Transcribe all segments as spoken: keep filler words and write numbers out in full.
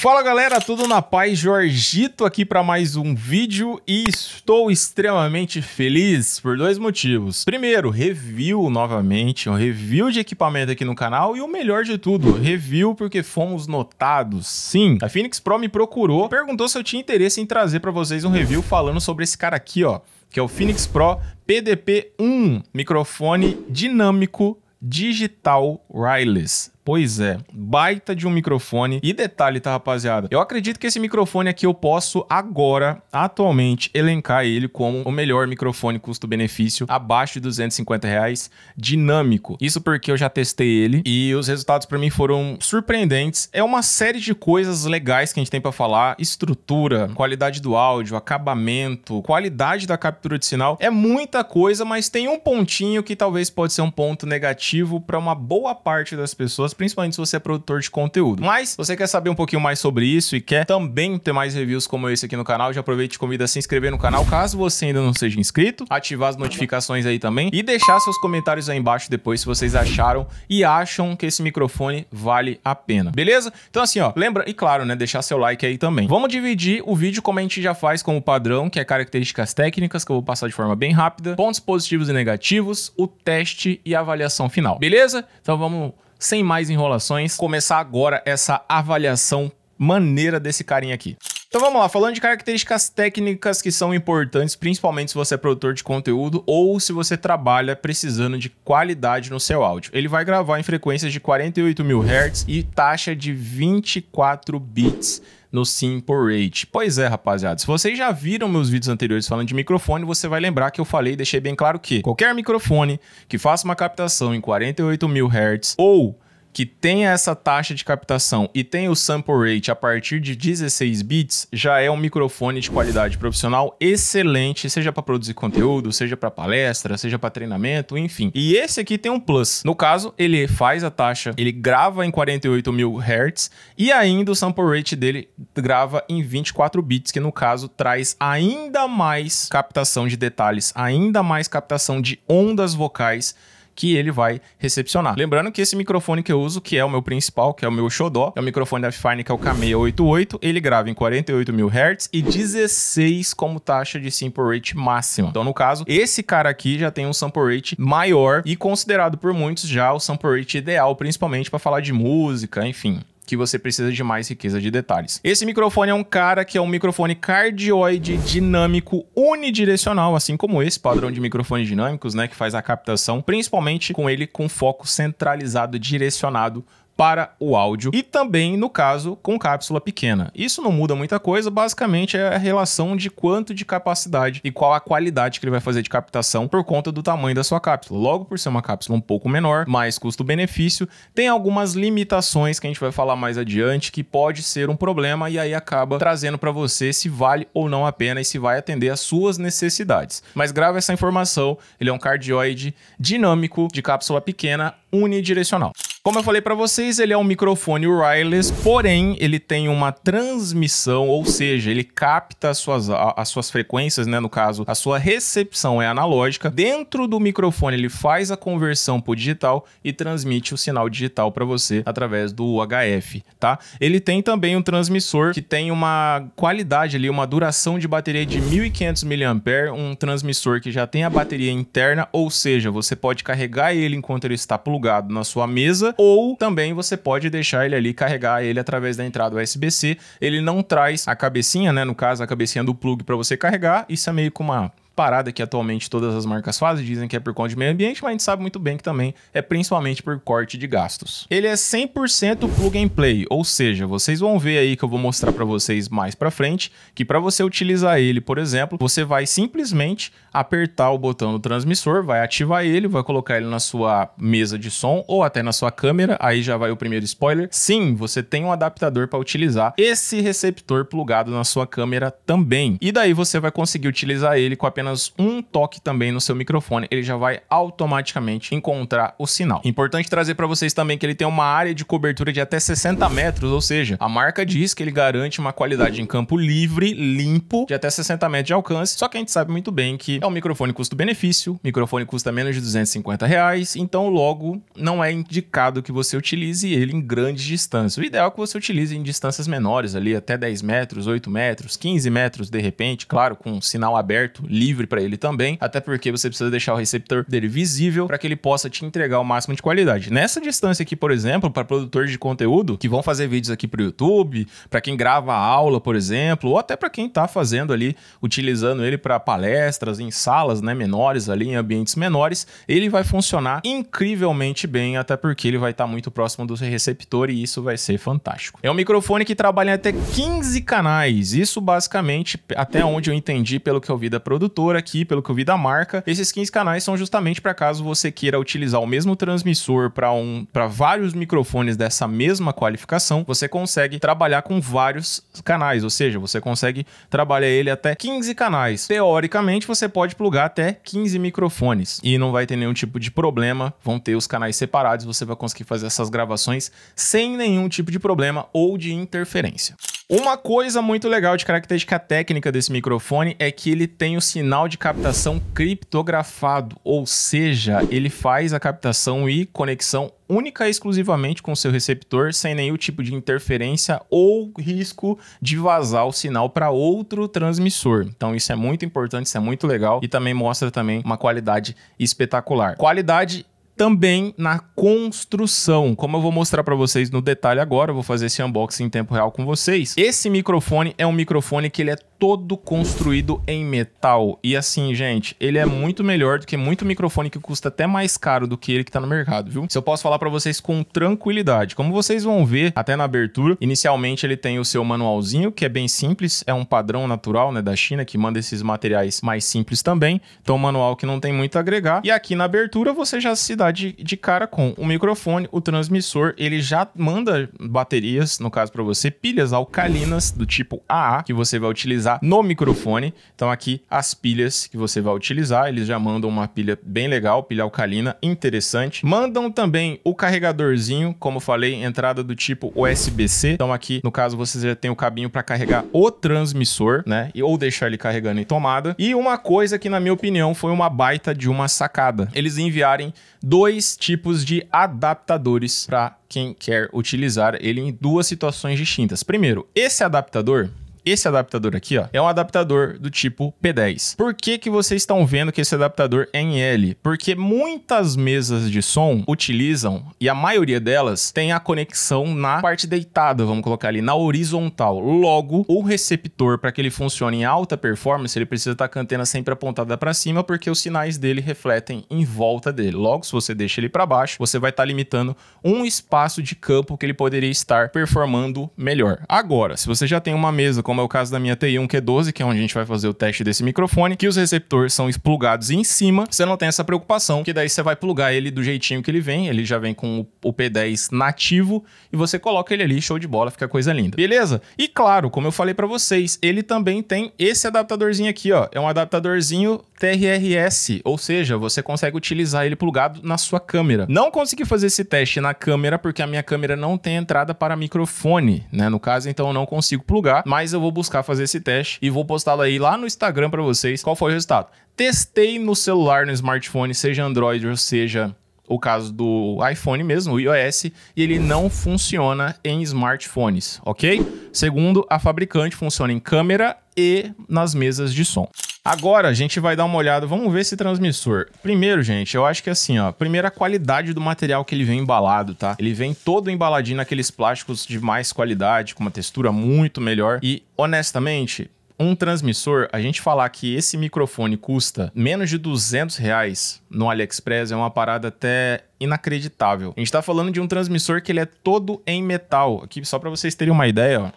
Fala galera, tudo na paz? Jorgitto aqui para mais um vídeo e estou extremamente feliz por dois motivos. Primeiro, review novamente, um review de equipamento aqui no canal e o melhor de tudo, review porque fomos notados. Sim, a Phenyx Pro me procurou, perguntou se eu tinha interesse em trazer para vocês um review falando sobre esse cara aqui, ó, que é o Phenyx Pro P D P um, microfone dinâmico digital wireless. Pois é, baita de um microfone. E detalhe, tá, rapaziada? Eu acredito que esse microfone aqui eu posso agora, atualmente, elencar ele como o melhor microfone custo-benefício, abaixo de duzentos e cinquenta reais, dinâmico. Isso porque eu já testei ele e os resultados para mim foram surpreendentes. É uma série de coisas legais que a gente tem para falar. Estrutura, qualidade do áudio, acabamento, qualidade da captura de sinal. É muita coisa, mas tem um pontinho que talvez pode ser um ponto negativo para uma boa parte das pessoas, principalmente se você é produtor de conteúdo. Mas, se você quer saber um pouquinho mais sobre isso e quer também ter mais reviews como esse aqui no canal, já aproveite e convida a se inscrever no canal, caso você ainda não seja inscrito, ativar as notificações aí também e deixar seus comentários aí embaixo depois se vocês acharam e acham que esse microfone vale a pena, beleza? Então assim, ó, lembra, e claro, né, deixar seu like aí também. Vamos dividir o vídeo como a gente já faz como padrão, que é características técnicas, que eu vou passar de forma bem rápida, pontos positivos e negativos, o teste e a avaliação final, beleza? Então vamos... Sem mais enrolações, começar agora essa avaliação maneira desse carinha aqui. Então vamos lá, falando de características técnicas que são importantes, principalmente se você é produtor de conteúdo ou se você trabalha precisando de qualidade no seu áudio. Ele vai gravar em frequências de quarenta e oito mil hertz e taxa de vinte e quatro bits no Simple Rate. Pois é, rapaziada, se vocês já viram meus vídeos anteriores falando de microfone, você vai lembrar que eu falei e deixei bem claro que qualquer microfone que faça uma captação em quarenta e oito mil hertz ou que tenha essa taxa de captação e tenha o sample rate a partir de dezesseis bits, já é um microfone de qualidade profissional excelente, seja para produzir conteúdo, seja para palestra, seja para treinamento, enfim. E esse aqui tem um plus. No caso, ele faz a taxa, ele grava em quarenta e oito mil hertz e ainda o sample rate dele grava em vinte e quatro bits, que no caso traz ainda mais captação de detalhes, ainda mais captação de ondas vocais que ele vai recepcionar. Lembrando que esse microfone que eu uso, que é o meu principal, que é o meu xodó, é o microfone da Fifine, que é o K seis oito oito, ele grava em quarenta e oito mil hertz e dezesseis como taxa de sample rate máxima. Então, no caso, esse cara aqui já tem um sample rate maior e considerado por muitos já o sample rate ideal, principalmente para falar de música, enfim, que você precisa de mais riqueza de detalhes. Esse microfone é um cara que é um microfone cardioide dinâmico unidirecional, assim como esse padrão de microfones dinâmicos, né, que faz a captação, principalmente com ele com foco centralizado, direcionado para o áudio e também, no caso, com cápsula pequena. Isso não muda muita coisa, basicamente é a relação de quanto de capacidade e qual a qualidade que ele vai fazer de captação por conta do tamanho da sua cápsula. Logo, por ser uma cápsula um pouco menor, mais custo-benefício, tem algumas limitações que a gente vai falar mais adiante que pode ser um problema e aí acaba trazendo para você se vale ou não a pena e se vai atender às suas necessidades. Mas grava essa informação, ele é um cardioide dinâmico de cápsula pequena unidirecional. Como eu falei para vocês, ele é um microfone wireless, porém ele tem uma transmissão, ou seja, ele capta as suas, as suas frequências, né? No caso, a sua recepção é analógica. Dentro do microfone ele faz a conversão para o digital e transmite o sinal digital para você através do U H F, tá? Ele tem também um transmissor que tem uma qualidade ali, uma duração de bateria de mil e quinhentos miliampères-hora, um transmissor que já tem a bateria interna, ou seja, você pode carregar ele enquanto ele está plugado na sua mesa, ou também você pode deixar ele ali, carregar ele através da entrada U S B C. Ele não traz a cabecinha, né? No caso, a cabecinha do plug para você carregar. Isso é meio que uma parada que atualmente todas as marcas fazem, dizem que é por conta de meio ambiente, mas a gente sabe muito bem que também é principalmente por corte de gastos. Ele é cem por cento plug and play, ou seja, vocês vão ver aí que eu vou mostrar para vocês mais para frente, que para você utilizar ele, por exemplo, você vai simplesmente apertar o botão do transmissor, vai ativar ele, vai colocar ele na sua mesa de som ou até na sua câmera, aí já vai o primeiro spoiler. Sim, você tem um adaptador para utilizar esse receptor plugado na sua câmera também. E daí você vai conseguir utilizar ele com apenas apenas um toque também no seu microfone, ele já vai automaticamente encontrar o sinal. Importante trazer para vocês também que ele tem uma área de cobertura de até sessenta metros, ou seja, a marca diz que ele garante uma qualidade em campo livre, limpo, de até sessenta metros de alcance, só que a gente sabe muito bem que é um microfone custo-benefício, microfone custa menos de duzentos e cinquenta reais, então logo não é indicado que você utilize ele em grandes distâncias. O ideal é que você utilize em distâncias menores ali, até dez metros, oito metros, quinze metros de repente, claro, com um sinal aberto, livre para ele também, até porque você precisa deixar o receptor dele visível para que ele possa te entregar o máximo de qualidade. Nessa distância aqui, por exemplo, para produtores de conteúdo que vão fazer vídeos aqui para o YouTube, para quem grava aula, por exemplo, ou até para quem está fazendo ali, utilizando ele para palestras em salas, né, menores ali, em ambientes menores, ele vai funcionar incrivelmente bem, até porque ele vai estar tá muito próximo do receptor e isso vai ser fantástico. É um microfone que trabalha em até quinze canais, isso basicamente até onde eu entendi pelo que eu vi da produtora aqui, pelo que eu vi da marca. Esses quinze canais são justamente para caso você queira utilizar o mesmo transmissor para um, para vários microfones dessa mesma qualificação, você consegue trabalhar com vários canais, ou seja, você consegue trabalhar ele até quinze canais. Teoricamente, você pode plugar até quinze microfones e não vai ter nenhum tipo de problema, vão ter os canais separados, você vai conseguir fazer essas gravações sem nenhum tipo de problema ou de interferência. Uma coisa muito legal de característica técnica desse microfone é que ele tem o sinal de captação criptografado, ou seja, ele faz a captação e conexão única e exclusivamente com o seu receptor, sem nenhum tipo de interferência ou risco de vazar o sinal para outro transmissor. Então isso é muito importante, isso é muito legal e também mostra também uma qualidade espetacular. Qualidade também na construção, como eu vou mostrar para vocês no detalhe agora, eu vou fazer esse unboxing em tempo real com vocês. Esse microfone é um microfone que ele é todo construído em metal e assim, gente, ele é muito melhor do que muito microfone que custa até mais caro do que ele que tá no mercado, viu? Se eu posso falar para vocês com tranquilidade, como vocês vão ver até na abertura, inicialmente ele tem o seu manualzinho, que é bem simples, é um padrão natural, né, da China, que manda esses materiais mais simples também, então um manual que não tem muito a agregar. E aqui na abertura você já se dá De, de cara com o microfone, o transmissor, ele já manda baterias, no caso para você, pilhas alcalinas do tipo A A, que você vai utilizar no microfone. Então aqui as pilhas que você vai utilizar, eles já mandam uma pilha bem legal, pilha alcalina, interessante. Mandam também o carregadorzinho, como falei, entrada do tipo U S B C. Então aqui, no caso, você já tem o cabinho para carregar o transmissor, né, ou deixar ele carregando em tomada. E uma coisa que, na minha opinião, foi uma baita de uma sacada, eles enviarem do dois tipos de adaptadores para quem quer utilizar ele em duas situações distintas. Primeiro, esse adaptador... Esse adaptador aqui, ó, é um adaptador do tipo P dez. Por que que vocês estão vendo que esse adaptador é em L? Porque muitas mesas de som utilizam, e a maioria delas, tem a conexão na parte deitada, vamos colocar ali, na horizontal. Logo, o receptor, para que ele funcione em alta performance, ele precisa estar com a antena sempre apontada para cima, porque os sinais dele refletem em volta dele. Logo, se você deixa ele para baixo, você vai estar limitando um espaço de campo que ele poderia estar performando melhor. Agora, se você já tem uma mesa, como é o caso da minha T I um Q doze, que é onde a gente vai fazer o teste desse microfone, que os receptores são plugados em cima, você não tem essa preocupação, que daí você vai plugar ele do jeitinho que ele vem, ele já vem com o P dez nativo, e você coloca ele ali, show de bola, fica coisa linda, beleza? E claro, como eu falei pra vocês, ele também tem esse adaptadorzinho aqui, ó, é um adaptadorzinho T R R S, ou seja, você consegue utilizar ele plugado na sua câmera. Não consegui fazer esse teste na câmera, porque a minha câmera não tem entrada para microfone, né, no caso, então eu não consigo plugar, mas eu vou buscar fazer esse teste e vou postá-lo aí lá no Instagram para vocês qual foi o resultado. Testei no celular, no smartphone, seja Android ou seja o caso do iPhone mesmo, o iOS, e ele não funciona em smartphones, ok? Segundo a fabricante, funciona em câmera e nas mesas de som. Agora a gente vai dar uma olhada, vamos ver esse transmissor. Primeiro, gente, eu acho que assim, ó, primeiro a qualidade do material que ele vem embalado, tá? Ele vem todo embaladinho naqueles plásticos de mais qualidade, com uma textura muito melhor e, honestamente, um transmissor, a gente falar que esse microfone custa menos de duzentos reais no AliExpress é uma parada até inacreditável. A gente tá falando de um transmissor que ele é todo em metal. Aqui, só pra vocês terem uma ideia, ó.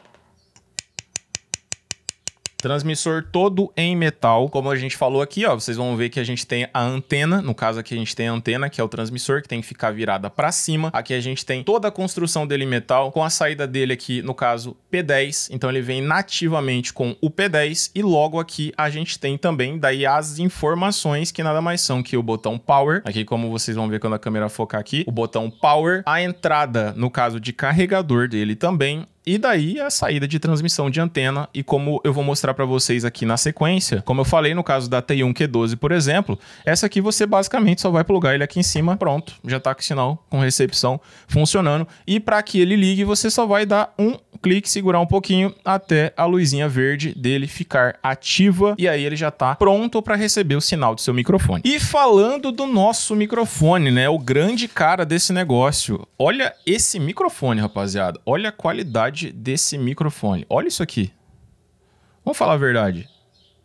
Transmissor todo em metal. Como a gente falou aqui, ó, vocês vão ver que a gente tem a antena. No caso aqui a gente tem a antena, que é o transmissor, que tem que ficar virada para cima. Aqui a gente tem toda a construção dele em metal, com a saída dele aqui, no caso, P dez. Então ele vem nativamente com o P dez. E logo aqui a gente tem também daí as informações, que nada mais são que o botão Power. Aqui, como vocês vão ver quando a câmera focar aqui, o botão Power. A entrada, no caso, de carregador dele também. E daí a saída de transmissão de antena. E como eu vou mostrar para vocês aqui na sequência, como eu falei no caso da T I um Q doze, por exemplo, essa aqui você basicamente só vai plugar ele aqui em cima, pronto, já tá com sinal, com recepção funcionando. E para que ele ligue, você só vai dar um clique, segurar um pouquinho até a luzinha verde dele ficar ativa, e aí ele já tá pronto para receber o sinal do seu microfone. E falando do nosso microfone, né, o grande cara desse negócio, olha esse microfone, rapaziada, olha a qualidade desse microfone. Olha isso aqui. Vamos falar a verdade.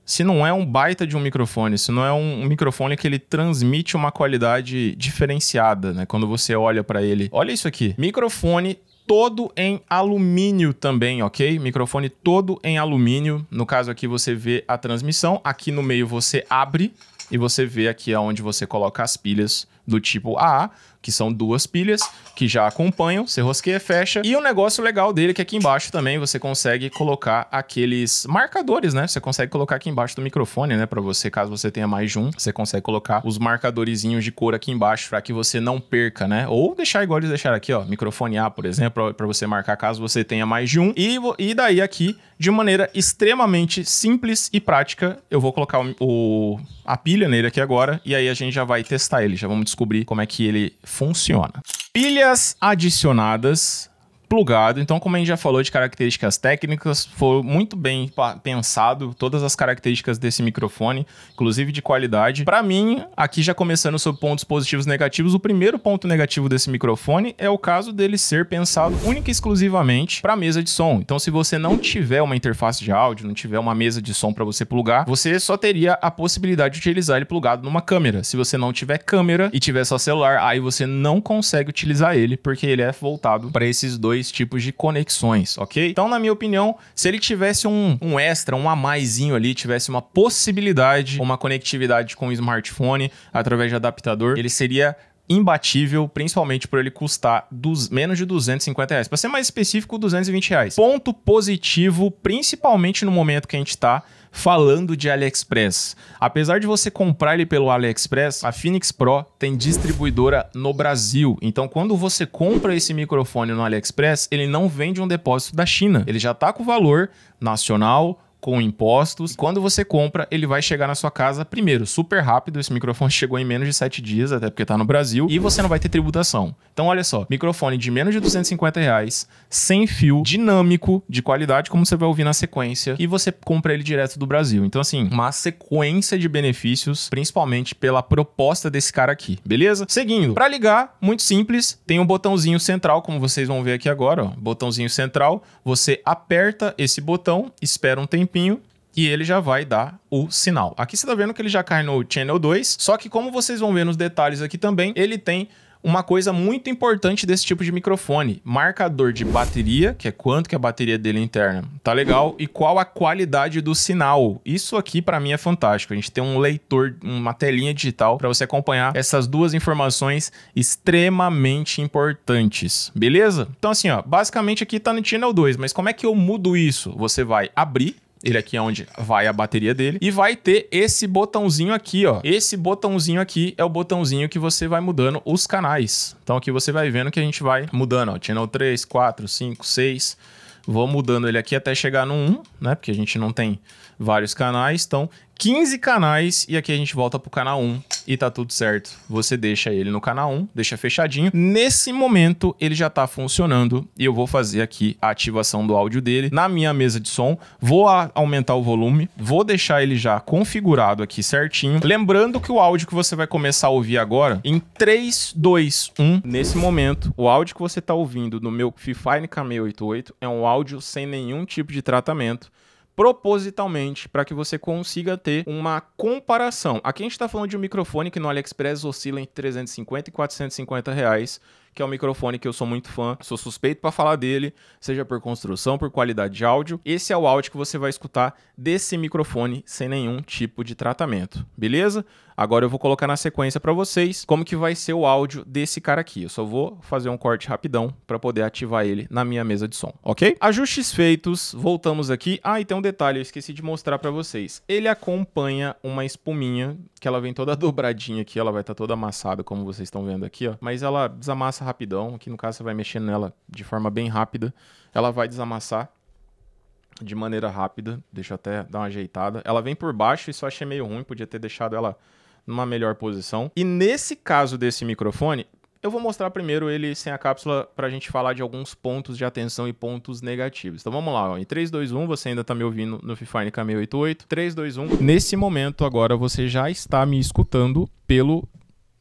Se não é um baita de um microfone, se não é um, um microfone que ele transmite uma qualidade diferenciada, né? Quando você olha para ele. Olha isso aqui. Microfone todo em alumínio também, ok? Microfone todo em alumínio. No caso aqui você vê a transmissão. Aqui no meio você abre e você vê aqui aonde você coloca as pilhas do tipo A A, que são duas pilhas que já acompanham, você rosqueia, fecha. E o um negócio legal dele é que aqui embaixo também você consegue colocar aqueles marcadores, né? Você consegue colocar aqui embaixo do microfone, né? Pra você, caso você tenha mais de um, você consegue colocar os marcadorizinhos de cor aqui embaixo pra que você não perca, né? Ou deixar igual eles deixaram aqui, ó, microfone A, por exemplo, pra você marcar caso você tenha mais de um. E, e daí aqui, de maneira extremamente simples e prática, eu vou colocar o, o, a pilha nele aqui agora e aí a gente já vai testar ele, já vamos descobrir como é que ele funciona. Pilhas adicionadas, plugado. Então, como a gente já falou de características técnicas, foi muito bem pensado todas as características desse microfone, inclusive de qualidade. Para mim, aqui já começando sobre pontos positivos e negativos, o primeiro ponto negativo desse microfone é o caso dele ser pensado única e exclusivamente para mesa de som. Então, se você não tiver uma interface de áudio, não tiver uma mesa de som para você plugar, você só teria a possibilidade de utilizar ele plugado numa câmera. Se você não tiver câmera e tiver só celular, aí você não consegue utilizar ele, porque ele é voltado para esses dois tipos de conexões, ok? Então, na minha opinião, se ele tivesse um, um extra, um a maisinho ali, tivesse uma possibilidade, uma conectividade com o smartphone através de adaptador, ele seria imbatível, principalmente por ele custar dos, menos de duzentos e cinquenta reais. Para ser mais específico, duzentos e vinte reais. Ponto positivo, principalmente no momento que a gente está falando de AliExpress. Apesar de você comprar ele pelo AliExpress, a Phenyx Pro tem distribuidora no Brasil. Então, quando você compra esse microfone no AliExpress, ele não vem de um depósito da China. Ele já está com valor nacional, com impostos. Quando você compra, ele vai chegar na sua casa, primeiro, super rápido. Esse microfone chegou em menos de sete dias, até porque tá no Brasil, e você não vai ter tributação. Então, olha só, microfone de menos de duzentos e cinquenta reais, sem fio, dinâmico, de qualidade, como você vai ouvir na sequência, e você compra ele direto do Brasil. Então, assim, uma sequência de benefícios, principalmente pela proposta desse cara aqui, beleza? Seguindo, para ligar, muito simples, tem um botãozinho central, como vocês vão ver aqui agora, ó, botãozinho central, você aperta esse botão, espera um tempinho, e ele já vai dar o sinal. Aqui você tá vendo que ele já cai no channel dois, só que como vocês vão ver nos detalhes aqui também, ele tem uma coisa muito importante desse tipo de microfone: marcador de bateria, que é quanto que a bateria dele é interna, tá legal, e qual a qualidade do sinal. Isso aqui para mim é fantástico. A gente tem um leitor, uma telinha digital para você acompanhar essas duas informações extremamente importantes, beleza? Então assim, ó, basicamente aqui tá no channel dois, mas como é que eu mudo isso? Você vai abrir ele aqui, é onde vai a bateria dele, e vai ter esse botãozinho aqui, ó. Esse botãozinho aqui é o botãozinho que você vai mudando os canais. Então aqui você vai vendo que a gente vai mudando, ó, channel três, quatro, cinco, seis. Vou mudando ele aqui até chegar no um, né? Porque a gente não tem vários canais, então quinze canais, e aqui a gente volta pro canal um e tá tudo certo. Você deixa ele no canal um, deixa fechadinho. Nesse momento ele já tá funcionando e eu vou fazer aqui a ativação do áudio dele na minha mesa de som. Vou aumentar o volume, vou deixar ele já configurado aqui certinho. Lembrando que o áudio que você vai começar a ouvir agora, em três, dois, um, nesse momento, o áudio que você tá ouvindo no meu Fifine K seis oito oito é um áudio sem nenhum tipo de tratamento, propositalmente, para que você consiga ter uma comparação. Aqui a gente está falando de um microfone que no AliExpress oscila entre trezentos e cinquenta e quatrocentos e cinquenta reais, que é um microfone que eu sou muito fã, sou suspeito para falar dele, seja por construção, por qualidade de áudio. Esse é o áudio que você vai escutar desse microfone sem nenhum tipo de tratamento, beleza? Agora eu vou colocar na sequência para vocês como que vai ser o áudio desse cara aqui. Eu só vou fazer um corte rapidão para poder ativar ele na minha mesa de som, ok? Ajustes feitos, voltamos aqui. Ah, e tem um detalhe, eu esqueci de mostrar para vocês. Ele acompanha uma espuminha, que ela vem toda dobradinha aqui, ela vai estar tá toda amassada, como vocês estão vendo aqui, ó. Mas ela desamassa rapidão, aqui no caso você vai mexendo nela de forma bem rápida. Ela vai desamassar de maneira rápida, deixa eu até dar uma ajeitada. Ela vem por baixo, isso eu achei meio ruim, podia ter deixado ela numa melhor posição. E nesse caso desse microfone, eu vou mostrar primeiro ele sem a cápsula pra gente falar de alguns pontos de atenção e pontos negativos. Então vamos lá, ó. Em três, dois, um, você ainda tá me ouvindo no Fifine K seis oito oito. três, dois, um. Nesse momento agora você já está me escutando pelo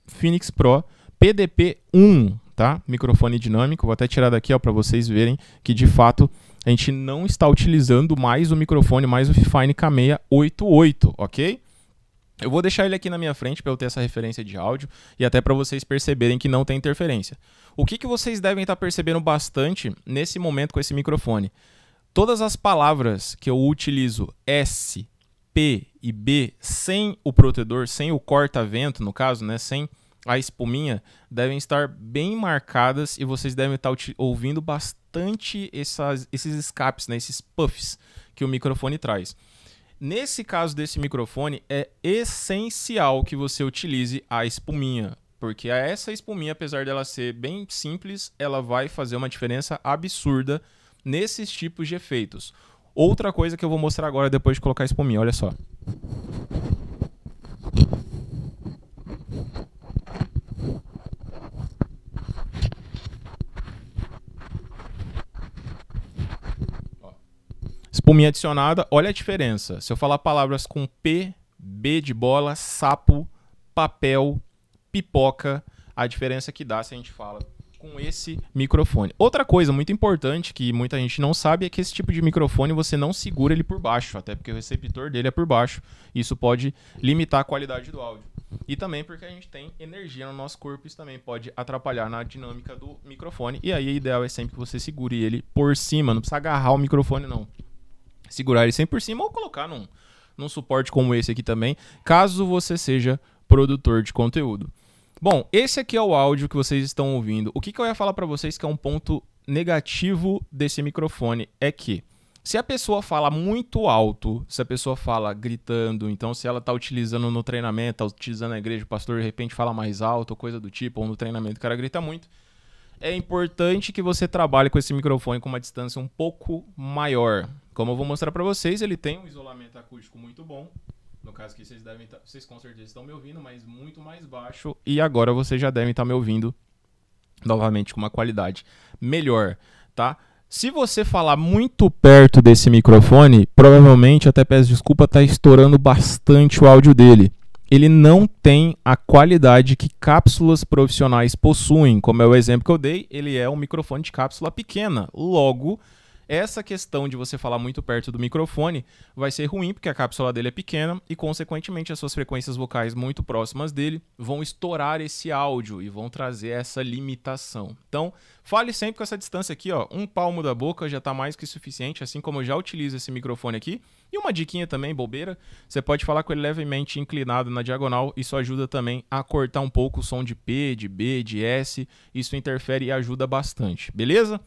Phenyx Pro P D P um, tá? Microfone dinâmico. Vou até tirar daqui, ó, pra vocês verem que de fato a gente não está utilizando mais o microfone, mais o Fifine K seis oito oito, ok? Eu vou deixar ele aqui na minha frente para eu ter essa referência de áudio e até para vocês perceberem que não tem interferência. O que, que vocês devem estar percebendo bastante nesse momento com esse microfone? Todas as palavras que eu utilizo S, P e B sem o protetor, sem o corta-vento no caso, né, sem a espuminha, devem estar bem marcadas e vocês devem estar ouvindo bastante essas, esses escapes, né, esses puffs que o microfone traz. Nesse caso desse microfone, é essencial que você utilize a espuminha, porque essa espuminha, apesar dela ser bem simples, ela vai fazer uma diferença absurda nesses tipos de efeitos. Outra coisa que eu vou mostrar agora depois de colocar a espuminha, olha só. Espuminha adicionada, olha a diferença. Se eu falar palavras com P, B de bola, sapo, papel, pipoca, a diferença que dá se a gente fala com esse microfone. Outra coisa muito importante que muita gente não sabe é que esse tipo de microfone você não segura ele por baixo, até porque o receptor dele é por baixo. Isso pode limitar a qualidade do áudio. E também porque a gente tem energia no nosso corpo, isso também pode atrapalhar na dinâmica do microfone. E aí o ideal é sempre que você segure ele por cima, não precisa agarrar o microfone não. Segurar ele sempre por cima ou colocar num, num suporte como esse aqui também, caso você seja produtor de conteúdo. Bom, esse aqui é o áudio que vocês estão ouvindo. O que, que eu ia falar para vocês que é um ponto negativo desse microfone é que se a pessoa fala muito alto, se a pessoa fala gritando, então se ela está utilizando no treinamento, está utilizando na igreja, o pastor de repente fala mais alto, coisa do tipo, ou no treinamento o cara grita muito, é importante que você trabalhe com esse microfone com uma distância um pouco maior. Como eu vou mostrar para vocês, ele tem um isolamento acústico muito bom. No caso que vocês devem tá, vocês com certeza estão me ouvindo, mas muito mais baixo. E agora vocês já devem estar tá me ouvindo novamente com uma qualidade melhor, tá? Se você falar muito perto desse microfone, provavelmente, até peço desculpa, está estourando bastante o áudio dele. Ele não tem a qualidade que cápsulas profissionais possuem. Como é o exemplo que eu dei, ele é um microfone de cápsula pequena. Logo, essa questão de você falar muito perto do microfone vai ser ruim, porque a cápsula dele é pequena e, consequentemente, as suas frequências vocais muito próximas dele vão estourar esse áudio e vão trazer essa limitação. Então, fale sempre com essa distância aqui, ó, um palmo da boca já está mais que suficiente, assim como eu já utilizo esse microfone aqui. E uma diquinha também, bobeira, você pode falar com ele levemente inclinado na diagonal, isso ajuda também a cortar um pouco o som de P, de B, de S, isso interfere e ajuda bastante, beleza?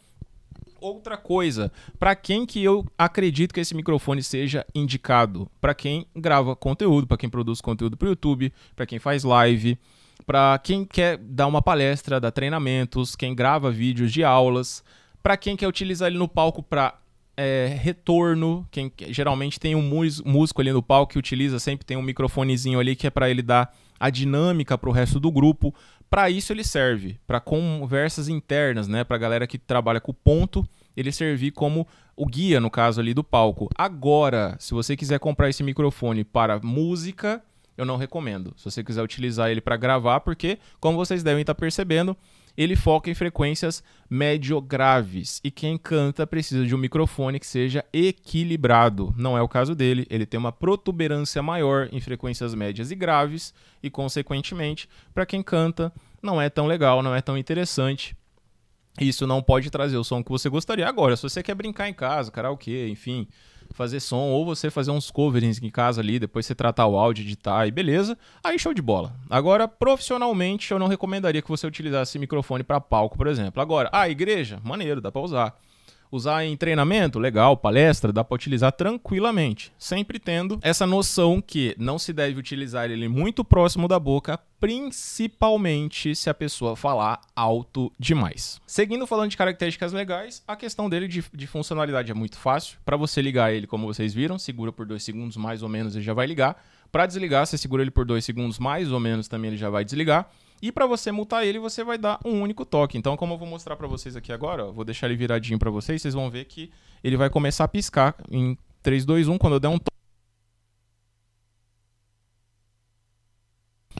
Outra coisa, para quem que eu acredito que esse microfone seja indicado? Para quem grava conteúdo, para quem produz conteúdo para o YouTube, para quem faz live, para quem quer dar uma palestra, dar treinamentos, quem grava vídeos de aulas, para quem quer utilizar ele no palco para é, retorno, quem geralmente tem um músico ali no palco que utiliza, sempre tem um microfonezinho ali que é para ele dar a dinâmica para o resto do grupo. Para isso ele serve, para conversas internas, né? Para a galera que trabalha com ponto, ele servir como o guia, no caso ali, do palco. Agora, se você quiser comprar esse microfone para música, eu não recomendo. Se você quiser utilizar ele para gravar, porque, como vocês devem estar percebendo, ele foca em frequências médio-graves. E quem canta precisa de um microfone que seja equilibrado. Não é o caso dele. Ele tem uma protuberância maior em frequências médias e graves. E, consequentemente, para quem canta, não é tão legal, não é tão interessante. isso não pode trazer o som que você gostaria. Agora, se você quer brincar em casa, karaokê, enfim, fazer som, ou você fazer uns coverings em casa ali, depois você tratar o áudio, editar e beleza, aí show de bola. Agora, profissionalmente, eu não recomendaria que você utilizasse esse microfone para palco, por exemplo. Agora, ah, igreja, maneiro, dá para usar. Usar em treinamento, legal, palestra, dá para utilizar tranquilamente. Sempre tendo essa noção que não se deve utilizar ele muito próximo da boca, principalmente se a pessoa falar alto demais. Seguindo falando de características legais, a questão dele de, de funcionalidade é muito fácil. Para você ligar ele, como vocês viram, segura por dois segundos mais ou menos e já vai ligar. Para desligar, você segura ele por dois segundos mais ou menos, também ele já vai desligar. E para você mutar ele, você vai dar um único toque. Então, como eu vou mostrar para vocês aqui agora, ó, vou deixar ele viradinho para vocês, vocês vão ver que ele vai começar a piscar em três, dois, um. Quando eu der um toque,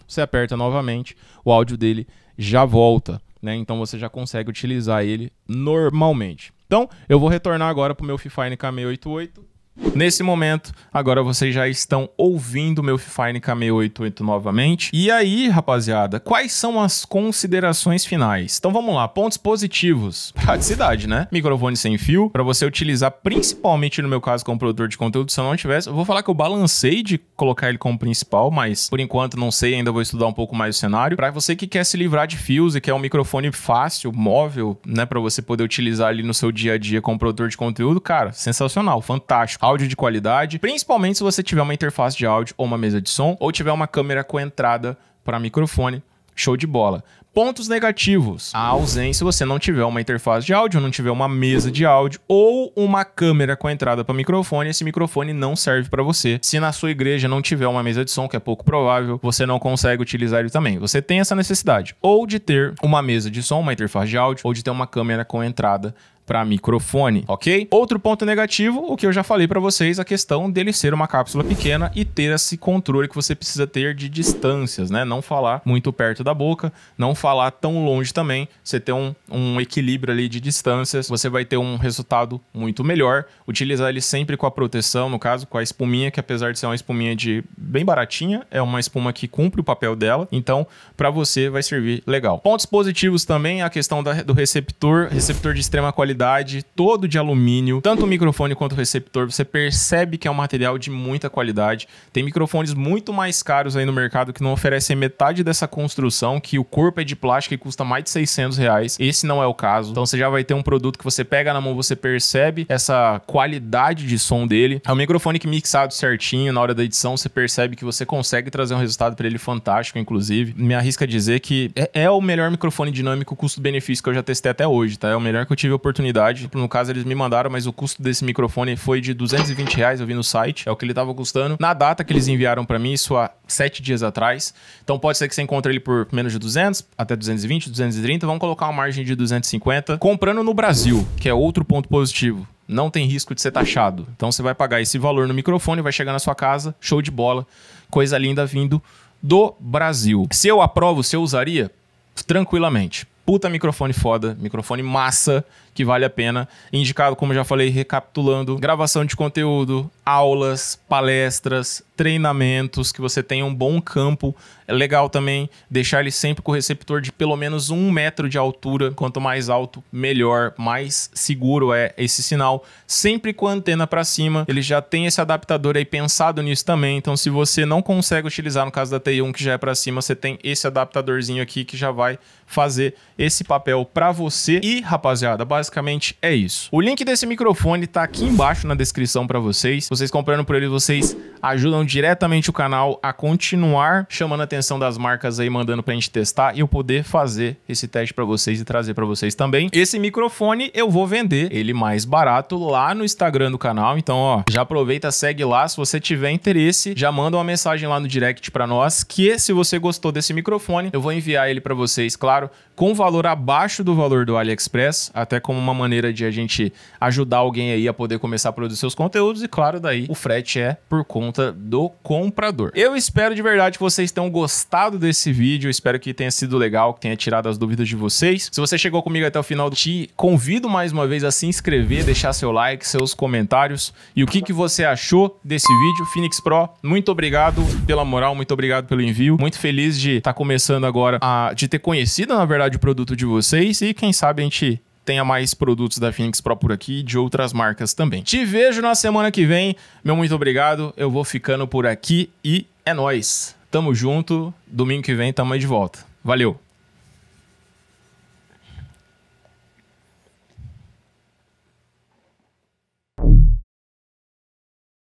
você aperta novamente, o áudio dele já volta, né? Então, você já consegue utilizar ele normalmente. Então, eu vou retornar agora para o meu Fifine K seis oito oito. Nesse momento, agora vocês já estão ouvindo o meu Fifine K seis oito oito novamente. E aí, rapaziada, quais são as considerações finais? Então vamos lá, pontos positivos. Praticidade, né? Microfone sem fio, para você utilizar principalmente no meu caso como produtor de conteúdo. Se eu não tivesse, eu vou falar que eu balancei de colocar ele como principal, mas por enquanto não sei, ainda vou estudar um pouco mais o cenário. Para você que quer se livrar de fios e quer um microfone fácil, móvel, né? Para você poder utilizar ele no seu dia a dia como produtor de conteúdo, cara, sensacional, fantástico. Áudio de qualidade, principalmente se você tiver uma interface de áudio ou uma mesa de som, ou tiver uma câmera com entrada para microfone, show de bola. Pontos negativos, a ausência se você não tiver uma interface de áudio, não tiver uma mesa de áudio ou uma câmera com entrada para microfone, esse microfone não serve para você. Se na sua igreja não tiver uma mesa de som, que é pouco provável, você não consegue utilizar ele também. Você tem essa necessidade ou de ter uma mesa de som, uma interface de áudio, ou de ter uma câmera com entrada para microfone, ok? Outro ponto negativo, o que eu já falei para vocês, a questão dele ser uma cápsula pequena e ter esse controle que você precisa ter de distâncias, né? Não falar muito perto da boca, não falar tão longe também, você ter um, um equilíbrio ali de distâncias, você vai ter um resultado muito melhor. Utilizar ele sempre com a proteção, no caso com a espuminha, que apesar de ser uma espuminha de bem baratinha, é uma espuma que cumpre o papel dela, então para você vai servir legal. Pontos positivos também, a questão da, do receptor, receptor de extrema qualidade, todo de alumínio, tanto o microfone quanto o receptor, você percebe que é um material de muita qualidade. Tem microfones muito mais caros aí no mercado que não oferecem metade dessa construção, que o corpo é de plástico e custa mais de seiscentos reais. Esse não é o caso. Então você já vai ter um produto que você pega na mão, você percebe essa qualidade de som dele. É um microfone que mixado certinho, na hora da edição você percebe que você consegue trazer um resultado para ele fantástico, inclusive. Me arrisco a dizer que é o melhor microfone dinâmico custo-benefício que eu já testei até hoje, tá? É o melhor que eu tive a oportunidade. No caso, eles me mandaram, mas o custo desse microfone foi de duzentos e vinte reais, eu vi no site, é o que ele estava custando. Na data que eles enviaram para mim, isso há sete dias atrás. Então pode ser que você encontre ele por menos de duzentos, até duzentos e vinte, duzentos e trinta. Vamos colocar uma margem de duzentos e cinquenta. Comprando no Brasil, que é outro ponto positivo. Não tem risco de ser taxado. Então você vai pagar esse valor no microfone, vai chegar na sua casa, show de bola. Coisa linda vindo do Brasil. Se eu aprovo, se eu usaria, tranquilamente. Puta microfone foda, microfone massa, que vale a pena. Indicado, como já falei, recapitulando, gravação de conteúdo, aulas, palestras, treinamentos, que você tenha um bom campo. É legal também deixar ele sempre com o receptor de pelo menos um metro de altura. Quanto mais alto, melhor, mais seguro é esse sinal. Sempre com a antena para cima, ele já tem esse adaptador aí pensado nisso também. Então, se você não consegue utilizar, no caso da T I um, que já é para cima, você tem esse adaptadorzinho aqui que já vai fazer esse papel para você. E, rapaziada, basicamente é isso. O link desse microfone tá aqui embaixo na descrição para vocês. Vocês comprando por ele, vocês ajudam diretamente o canal a continuar chamando a atenção das marcas aí, mandando pra gente testar e eu poder fazer esse teste para vocês e trazer para vocês também. Esse microfone eu vou vender ele mais barato lá no Instagram do canal. Então, ó, já aproveita, segue lá. Se você tiver interesse, já manda uma mensagem lá no direct para nós que se você gostou desse microfone, eu vou enviar ele para vocês, claro, com valor abaixo do valor do AliExpress, até como uma maneira de a gente ajudar alguém aí a poder começar a produzir seus conteúdos, e claro, daí o frete é por conta do comprador. Eu espero de verdade que vocês tenham gostado desse vídeo, eu espero que tenha sido legal, que tenha tirado as dúvidas de vocês. Se você chegou comigo até o final, te convido mais uma vez a se inscrever, deixar seu like, seus comentários, e o que, que você achou desse vídeo. Phenyx Pro, muito obrigado pela moral, muito obrigado pelo envio, muito feliz de estar tá começando agora, a, de ter conhecido na verdade o produto de vocês e quem sabe a gente tenha mais produtos da Phenyx Pro por aqui e de outras marcas também. Te vejo na semana que vem. Meu muito obrigado. Eu vou ficando por aqui e é nóis. Tamo junto. Domingo que vem tamo aí de volta. Valeu!